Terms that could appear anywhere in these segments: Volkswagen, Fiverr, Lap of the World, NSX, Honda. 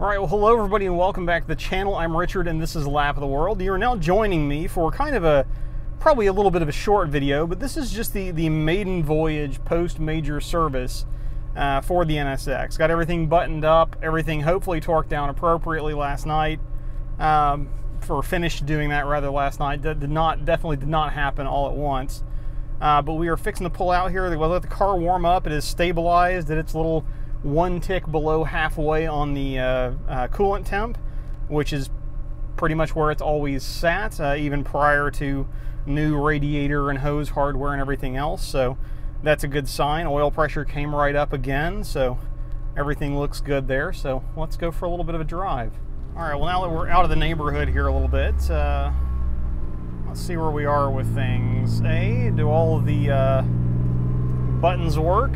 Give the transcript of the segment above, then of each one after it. All right, well, hello everybody and welcome back to the channel. I'm Richard and this is Lap of the World. You are now joining me for kind of a, probably a little bit of a short video, but this is just the maiden voyage post-major service for the NSX. Got everything buttoned up, everything hopefully torqued down appropriately last night. Finished doing that last night. That definitely did not happen all at once. But we are fixing to pull out here. We'll let the car warm up. It is stabilized at its little one tick below halfway on the coolant temp, which is pretty much where it's always sat, even prior to new radiator and hose hardware and everything else. So that's a good sign. Oil pressure came right up again, so everything looks good there. So let's go for a little bit of a drive. All right, well, now that we're out of the neighborhood here a little bit, let's see where we are with things. Hey, do all the buttons work?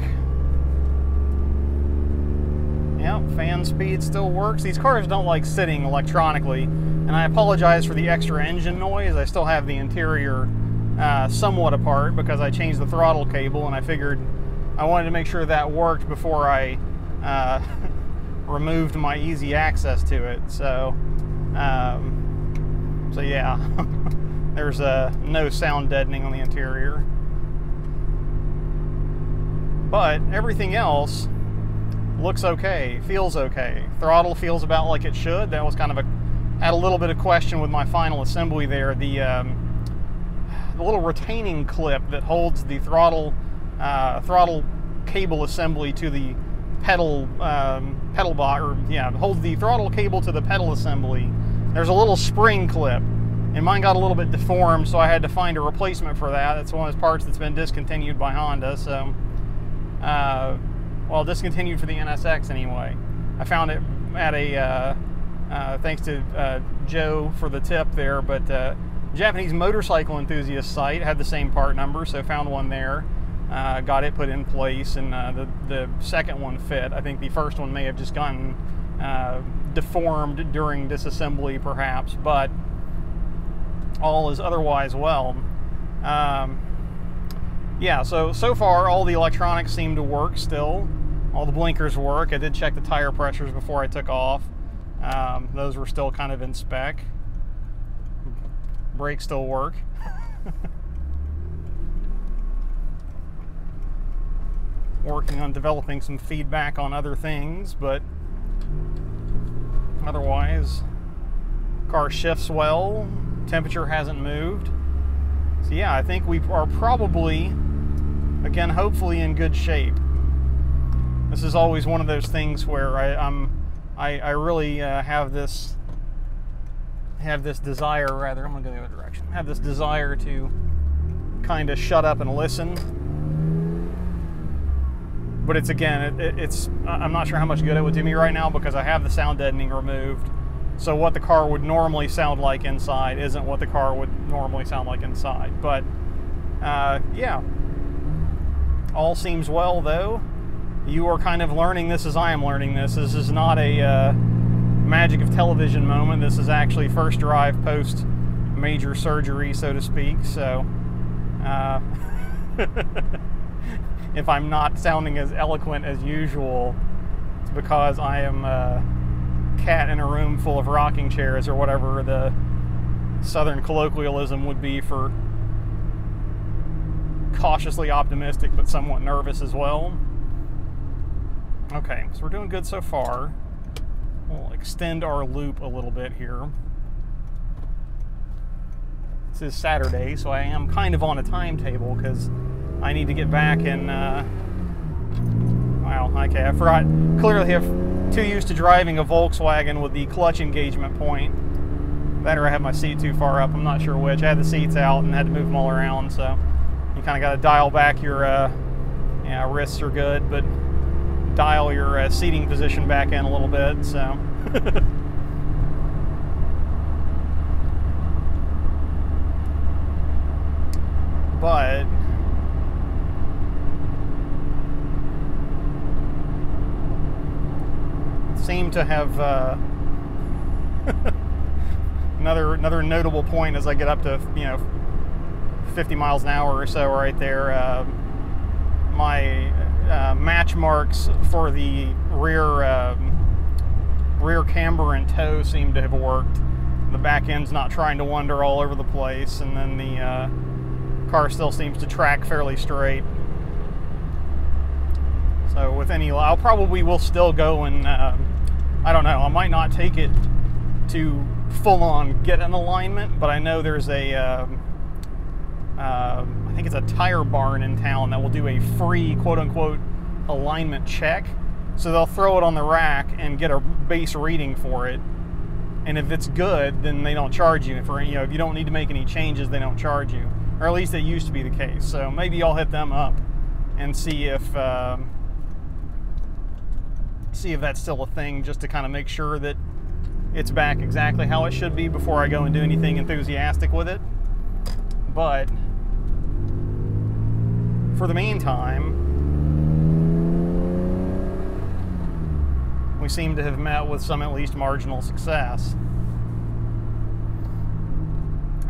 Yep, fan speed still works. These cars don't like sitting electronically, and I apologize for the extra engine noise. I still have the interior somewhat apart because I changed the throttle cable, and I figured I wanted to make sure that worked before I removed my easy access to it. So, yeah, there's no sound deadening on the interior. But everything else looks okay, feels okay. Throttle feels about like it should. That was kind of had a little bit of question with my final assembly there. The little retaining clip that holds the throttle cable assembly to the pedal holds the throttle cable to the pedal assembly. There's a little spring clip, and mine got a little bit deformed, so I had to find a replacement for that. That's one of those parts that's been discontinued by Honda. So. Well, discontinued for the NSX anyway. I found it at a, thanks to Joe for the tip there, but Japanese motorcycle enthusiast site had the same part number, so found one there, got it put in place, and the second one fit. I think the first one may have just gotten deformed during disassembly perhaps, but all is otherwise well. Yeah, so far all the electronics seem to work still. All the blinkers work. I did check the tire pressures before I took off. Those were still kind of in spec. Brakes still work. Working on developing some feedback on other things, but otherwise, car shifts well. Temperature hasn't moved. So yeah, I think we are probably, again, hopefully in good shape. This is always one of those things where I really have this desire to kind of shut up and listen. But it's, again, I'm not sure how much good it would do me right now because I have the sound deadening removed. So what the car would normally sound like inside isn't what the car would normally sound like inside. But yeah, all seems well though. You are kind of learning this as I am learning this. This is not a magic of television moment. This is actually first drive post major surgery, so to speak. So if I'm not sounding as eloquent as usual, it's because I am cat in a room full of rocking chairs, or whatever the southern colloquialism would be for cautiously optimistic but somewhat nervous as well. Okay, so we're doing good so far. We'll extend our loop a little bit here. This is Saturday, so I am kind of on a timetable because I need to get back and okay, I forgot. Clearly too used to driving a Volkswagen with the clutch engagement point. That or I have my seat too far up, I'm not sure which. I had the seats out and had to move them all around, so you kind of got to dial back your, wrists are good, but dial your seating position back in a little bit, so. But seem to have another notable point as I get up to 50 miles an hour or so right there. My match marks for the rear rear camber and toe seem to have worked. The back end's not trying to wander all over the place, and then the car still seems to track fairly straight. So with any, I'll probably will still go and I don't know, I might not take it to full-on get an alignment, but I know there's a I think it's a tire barn in town that will do a free quote-unquote alignment check. So they'll throw it on the rack and get a base reading for it, and if it's good, then they don't charge you for, you know, if you don't need to make any changes, they don't charge you, or at least it used to be the case. So maybe I'll hit them up and see if that's still a thing, just to kind of make sure that it's back exactly how it should be before I go and do anything enthusiastic with it. But for the meantime, we seem to have met with some at least marginal success.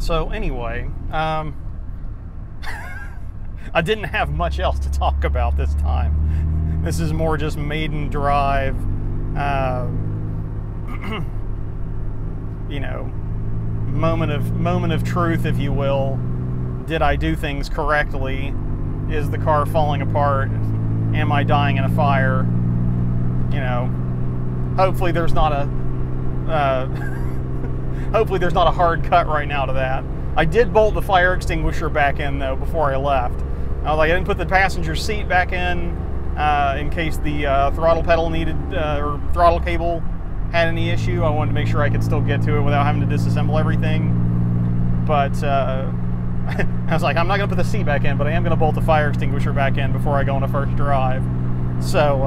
So anyway, I didn't have much else to talk about this time. This is more just maiden drive, you know, moment of truth, if you will. Did I do things correctly? Is the car falling apart? Am I dying in a fire? You know, hopefully there's not a hopefully there's not a hard cut right now to that. I did bolt the fire extinguisher back in though before I left. I was like, I didn't put the passenger seat back in case the throttle pedal needed or throttle cable had any issue. I wanted to make sure I could still get to it without having to disassemble everything. But I was like, I'm not gonna put the seat back in, but I am gonna bolt the fire extinguisher back in before I go on a first drive. So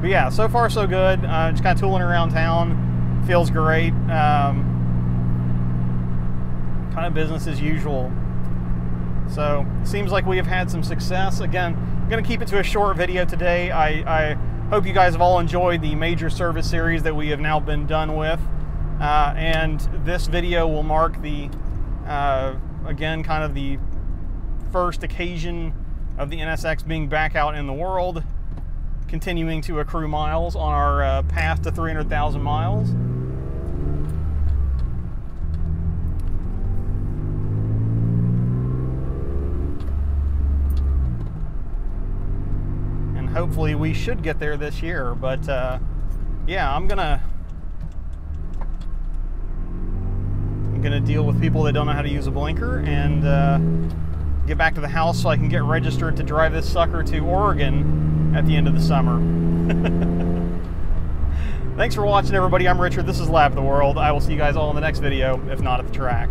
but yeah, so far so good. Just kind of tooling around town, feels great. Kind of business as usual. So it seems like we have had some success. Again, I'm gonna keep it to a short video today. I hope you guys have all enjoyed the major service series that we have now been done with. And this video will mark the, again, kind of the first occasion of the NSX being back out in the world, continuing to accrue miles on our path to 300,000 miles. And hopefully we should get there this year, but yeah, I'm gonna deal with people that don't know how to use a blinker and get back to the house so I can get registered to drive this sucker to Oregon at the end of the summer. Thanks for watching, everybody. I'm Richard. This is Lap of the World. I will see you guys all in the next video, if not at the track.